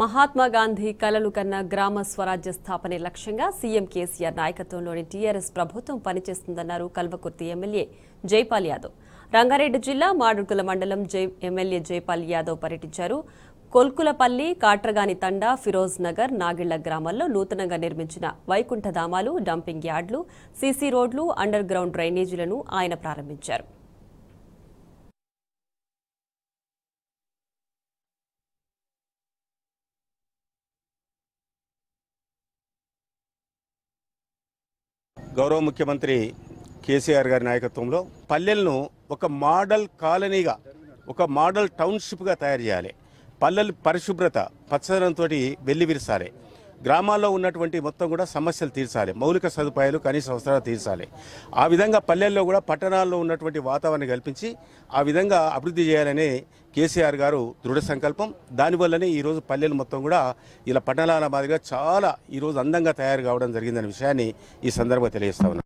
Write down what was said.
మహాత్మా గాంధీ కలలు కన్న గ్రామ స్వరాజ్య స్థాపనే లక్ష్యంగా సీఎం కేసీఆర్ నాయకత్వంలోని టీఆర్ఎస్ ప్రభుత్వం పనిచేస్తుందన్నారు కల్వకుర్తి ఎమ్మెల్యే జైపాల్ యాదవ్. రంగారెడ్డి జిల్లా మాడుగుల మండలం ఎమ్మెల్యే జైపాల్ యాదవ్ పర్యటించారు. కొల్కులపల్లి, కాట్రగాని తండా, ఫిరోజ్ నగర్, నాగిళ్ల గ్రామాల్లో నూతనంగా నిర్మించిన వైకుంఠధామాలు, డంపింగ్ యార్డులు, సీసీ రోడ్లు, అండర్ గ్రౌండ్ డ్రైనేజీలను ఆయన ప్రారంభించారు. గౌరవ ముఖ్యమంత్రి కేసీఆర్ గారి నాయకత్వంలో పల్లెలను ఒక మోడల్ కాలనీగా, ఒక మోడల్ టౌన్షిప్గా తయారు చేయాలి. పల్లెలు పరిశుభ్రత, పచ్చదనంతో వెల్లి విరసాలి. గ్రామాల్లో ఉన్నటువంటి మొత్తం కూడా సమస్యలు తీర్చాలి. మౌలిక సదుపాయాలు, కనీస అవసరాలు తీర్చాలి. ఆ విధంగా పల్లెల్లో కూడా పట్టణాల్లో ఉన్నటువంటి వాతావరణం కల్పించి ఆ విధంగా అభివృద్ధి చేయాలని కేసీఆర్ గారు దృఢ సంకల్పం. దానివల్లనే ఈరోజు పల్లెలు మొత్తం కూడా ఇలా పట్టణాల మాదిరిగా చాలా ఈరోజు అందంగా తయారు కావడం జరిగిందనే విషయాన్ని ఈ సందర్భంగా తెలియజేస్తా ఉన్నాను.